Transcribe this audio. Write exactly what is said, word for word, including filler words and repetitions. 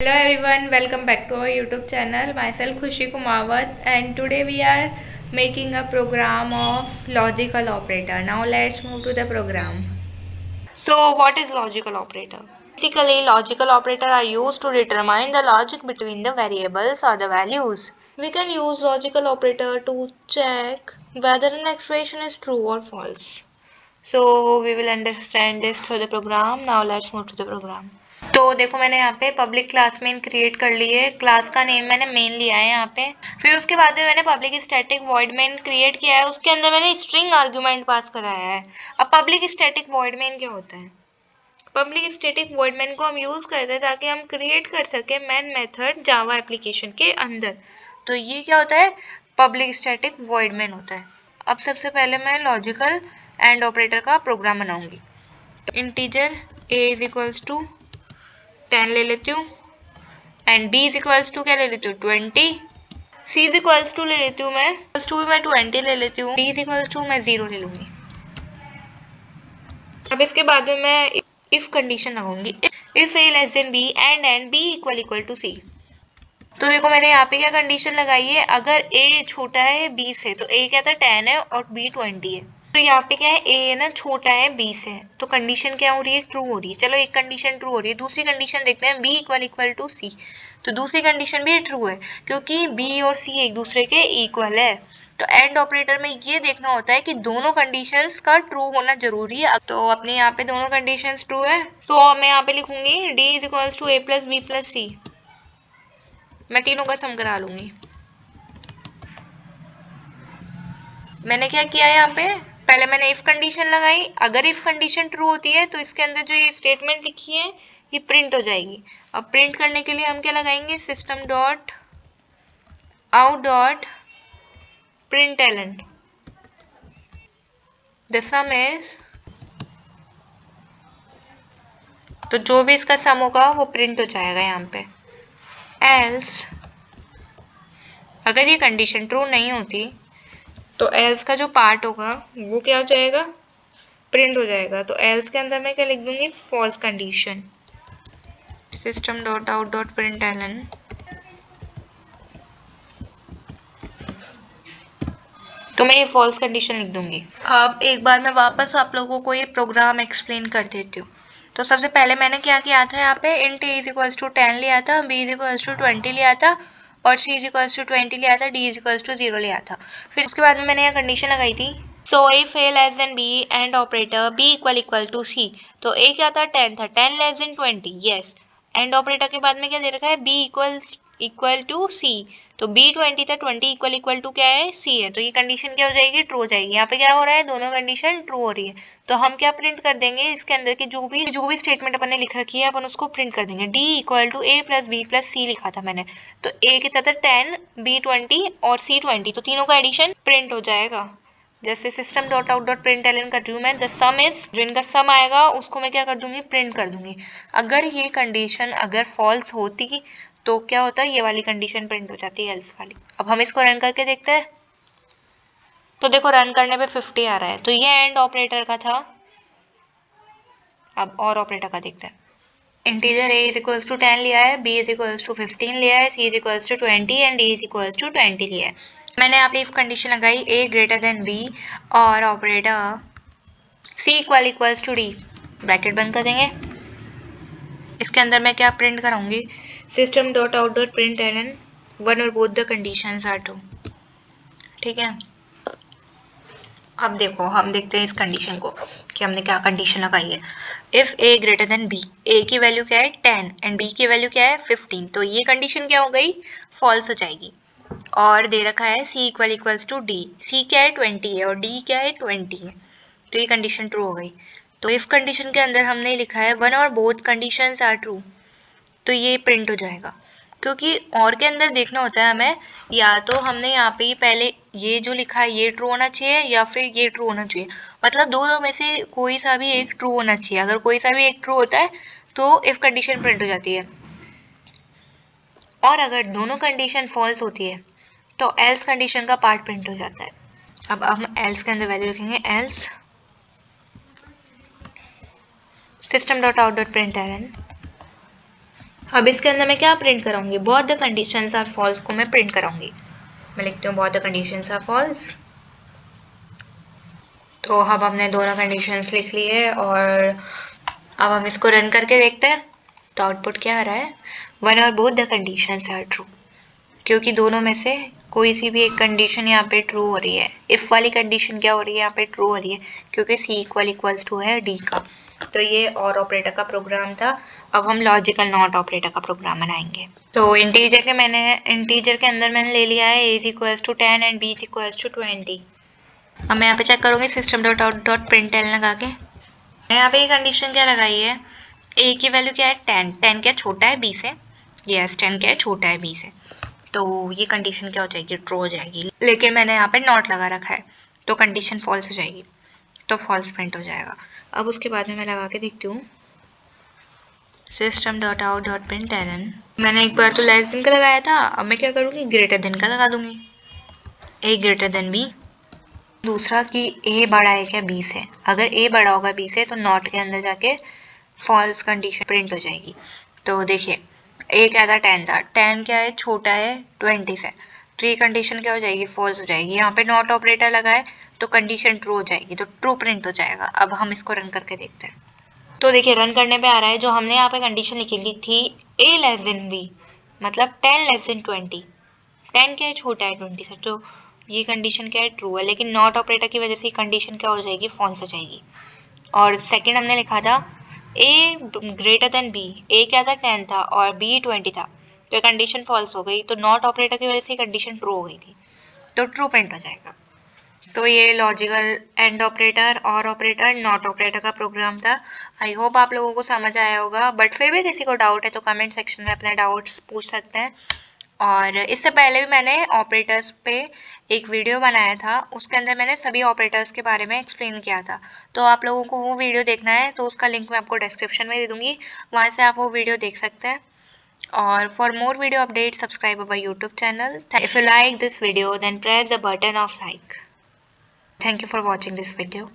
Hello everyone, welcome back to our YouTube channel. Myself Khushi Kumawat, and today we are making a program of logical operator. Now let's move to the program. So what is logical operator? Basically, logical operator are used to determine the logic between the variables or the values. We can use logical operator to check whether an expression is true or false. So we will understand this through the program. Now let's move to the program. तो देखो मैंने यहाँ पे public class main create कर ली है। Class का name मैंने main लिया है यहाँ पे। फिर उसके बाद में मैंने public static void main create किया है, उसके अंदर मैंने स्ट्रिंग आर्ग्यूमेंट पास कराया है। अब पब्लिक स्टैटिक वॉइड मेन क्या होता है? पब्लिक स्टैटिक वॉइड मेन को हम यूज़ करते हैं ताकि हम क्रिएट कर सकें मेन मेथड जावा एप्लीकेशन के अंदर। तो ये क्या होता है? पब्लिक स्टैटिक वॉइड मेन होता है। अब सबसे पहले मैं लॉजिकल एंड ऑपरेटर का प्रोग्राम बनाऊँगी। Integer a is equals to ten ले लेती हूँ and B is equals to क्या ले लेती हूँ twenty, c is equals to ले लेती हूँ मैं इक्वल्स टू मैं ट्वेंटी ले लेती हूँ, डी इज इक्वल्स टू मैं जीरो ले लूँगी। अब इसके बाद में मैं इफ कंडीशन लगाऊंगी, if a less than b and and b equal equal to c. तो देखो मैंने यहाँ पे क्या कंडीशन लगाई है, अगर ए छोटा है बी से तो ए क्या था टेन है और बी ट्वेंटी है। तो यहाँ पे क्या है ए ना छोटा है बी से, तो कंडीशन क्या हो रही है? ट्रू हो रही है। चलो एक कंडीशन ट्रू हो रही है, दूसरी कंडीशन देखते हैं b equal equal to c. तो दूसरी कंडीशन भी ट्रू है क्योंकि बी और सी एक दूसरे के इक्वल है। तो एंड ऑपरेटर में ये देखना होता है कि दोनों कंडीशंस का ट्रू होना जरूरी है। तो अपने यहाँ पे दोनों कंडीशंस ट्रू है। सो so, मैं यहाँ पे लिखूंगी d is equal to a plus b plus c. मैं तीनों का सम करा लूंगी। मैंने क्या किया यहाँ पे, पहले मैंने इफ कंडीशन लगाई, अगर इफ कंडीशन ट्रू होती है तो इसके अंदर जो ये स्टेटमेंट लिखी है ये प्रिंट हो जाएगी। अब प्रिंट करने के लिए हम क्या लगाएंगे, system dot out dot print Elon the sum is, तो जो भी इसका सम होगा वो प्रिंट हो जाएगा यहाँ पे। एल्स अगर ये कंडीशन ट्रू नहीं होती तो एल्स का जो पार्ट होगा वो क्या हो जाएगा, प्रिंट हो जाएगा। तो एल्स के अंदर मैं क्या लिख दूंगी, false condition, system dot out dot print Elon. तो मैं ये फॉल्स कंडीशन लिख दूंगी। अब एक बार मैं वापस आप लोगों को ये प्रोग्राम एक्सप्लेन कर देती हूँ। तो सबसे पहले मैंने क्या किया था यहाँ पे, int a is equals to ten लिया था, b is equals to twenty लिया था और c is equals to twenty लिया था, d is equals to zero लिया था। फिर उसके बाद में मैंने यहाँ कंडीशन लगाई थी, so if a less than b and operator b equal equal to c. तो ए क्या था टेन था, ten less than twenty, yes. And operator के बाद में क्या दे रखा है, b equal equal to c. तो बी ट्वेंटी था, ट्वेंटी इक्वल इक्वल टू क्या है, सी है। तो ये कंडीशन क्या हो जाएगी, ट्रू हो जाएगी। यहाँ पे क्या हो रहा है, दोनों कंडीशन ट्रू हो रही है। तो हम क्या प्रिंट कर देंगे, इसके अंदर के जो भी जो भी स्टेटमेंट अपन ने लिख रखी है अपन उसको प्रिंट कर देंगे। D equal to a plus b plus c लिखा था मैंने, तो ए कितना था टेन, बी ट्वेंटी और सी ट्वेंटी, तो तीनों का एडिशन प्रिंट हो जाएगा। जैसे system dot out dot print Elon कर रही हूँ मैं, द सम इज, जो इनका सम आएगा उसको मैं क्या कर दूंगी, प्रिंट कर दूंगी। अगर ये कंडीशन अगर फॉल्स होती तो क्या होता है, ये वाली कंडीशन प्रिंट हो जाती है एल्स वाली। अब हम इसको रन करके देखते हैं। तो देखो रन करने पे फिफ्टी आ रहा है। तो ये एंड ऑपरेटर का था, अब और ऑपरेटर का देखते हैं। Integer a is equals to ten लिया है, b is equals to fifteen लिया है, c is equals to twenty and d is equals to twenty लिया है। मैंने यहाँ पे इफ कंडीशन लगाई a ग्रेटर देन b और operator c equal equals to d. Bracket बंद कर देंगे। इसके अंदर मैं क्या प्रिंट कराऊंगी, system dot out dot print Elon one और both the conditions are true. ठीक है, अब देखो हम देखते हैं इस कंडीशन को कि हमने क्या कंडीशन लगाई है। If a greater than B, a की वैल्यू क्या है टेन एंड बी की वैल्यू क्या है फिफ्टीन, तो ये कंडीशन क्या हो गई, फॉल्स हो जाएगी। और दे रखा है c equal equals to d, c क्या है ट्वेंटी है और डी क्या है ट्वेंटी है, तो ये कंडीशन ट्रू हो गई। तो इफ कंडीशन के अंदर हमने लिखा है वन और बोथ कंडीशंस आर ट्रू, तो ये प्रिंट हो जाएगा। क्योंकि और के अंदर देखना होता है हमें, या तो हमने यहाँ पे पहले ये जो लिखा है ये ट्रू होना चाहिए या फिर ये ट्रू होना चाहिए, मतलब दो दो में से कोई सा भी एक ट्रू होना चाहिए। अगर कोई सा भी एक ट्रू होता है तो इफ कंडीशन प्रिंट हो जाती है, और अगर दोनों कंडीशन फॉल्स होती है तो एल्स कंडीशन का पार्ट प्रिंट हो जाता है। अब हम एल्स के अंदर वैल्यू लिखेंगे, else system dot out dot print Elon अब इसके अंदर मैं क्या प्रिंट कराऊंगी, both the conditions are false को मैं प्रिंट कराऊंगी। मैं लिखती हूँ both the conditions are false. तो अब हमने दोनों कंडीशंस लिख ली है और अब हम इसको रन करके देखते हैं तो आउटपुट क्या आ रहा है, वन और both the conditions are true, क्योंकि दोनों में से कोई सी भी एक कंडीशन यहाँ पे ट्रू हो रही है। इफ वाली कंडीशन क्या हो रही है, यहाँ पे ट्रू हो रही है क्योंकि सी इक्वल इक्वल्स टू है डी का। तो ये और ऑपरेटर का प्रोग्राम था। अब हम लॉजिकल नॉट ऑपरेटर का प्रोग्राम बनाएंगे। तो इंटीजर के मैंने इंटीजर के अंदर मैंने ले लिया है a equals to ten and b equals to twenty. अब मैं यहाँ पे चेक करूँगी system dot out dot println लगा के। मैं यहाँ पे ये कंडीशन क्या लगाई है, ए की वैल्यू क्या है टेन, टेन क्या छोटा है बी से, यस टेन क्या है छोटा है बी से, तो ये कंडीशन क्या हो जाएगी ट्रू हो जाएगी। लेकिन मैंने यहाँ पे नॉट लगा रखा है तो कंडीशन फॉल्स हो जाएगी, तो फॉल्स प्रिंट हो जाएगा। अब उसके बाद में मैं लगा के देखती हूँ system dot out dot print Elon. मैंने एक बार तो लेस देन का लगाया था, अब मैं क्या करूँगी ग्रेटर देन का लगा दूंगी, ए ग्रेटर देन बी। दूसरा कि ए बड़ा है क्या बी से, अगर ए बड़ा होगा बी से तो नॉट के अंदर जाके फॉल्स कंडीशन प्रिंट हो जाएगी। तो देखिए ए क्या था टेन था, टेन क्या है छोटा है ट्वेंटी से, तो ये कंडीशन क्या हो जाएगी फॉल्स हो जाएगी। यहाँ पे नॉट ऑपरेटर लगा है तो कंडीशन ट्रू हो जाएगी, तो ट्रू प्रिंट हो जाएगा। अब हम इसको रन करके देखते हैं। तो देखिए रन करने पे आ रहा है जो हमने यहाँ पे कंडीशन लिखी थी ए लेस देन बी, मतलब ten less than twenty, ten क्या है छोटा है ट्वेंटी से, तो ये कंडीशन क्या है ट्रू है। लेकिन नॉट ऑपरेटर की वजह से कंडीशन क्या हो जाएगी फॉल्स हो जाएगी। और सेकेंड हमने लिखा था ए ग्रेटर देन बी, ए क्या था टेन था और बी ट्वेंटी था, तो कंडीशन फॉल्स हो गई, तो नॉट ऑपरेटर की वजह से कंडीशन ट्रू हो गई थी, तो ट्रू प्रिंट हो जाएगा। सो so, ये लॉजिकल एंड ऑपरेटर और ऑपरेटर नॉट ऑपरेटर का प्रोग्राम था। आई होप आप लोगों को समझ आया होगा, बट फिर भी किसी को डाउट है तो कमेंट सेक्शन में अपने डाउट्स पूछ सकते हैं। और इससे पहले भी मैंने ऑपरेटर्स पे एक वीडियो बनाया था, उसके अंदर मैंने सभी ऑपरेटर्स के बारे में एक्सप्लेन किया था, तो आप लोगों को वो वीडियो देखना है तो उसका लिंक मैं आपको डिस्क्रिप्शन में दे दूँगी, वहाँ से आप वो वीडियो देख सकते हैं। और for more video update subscribe our YouTube channel. If you like this video then press the button of like. Thank you for watching this video.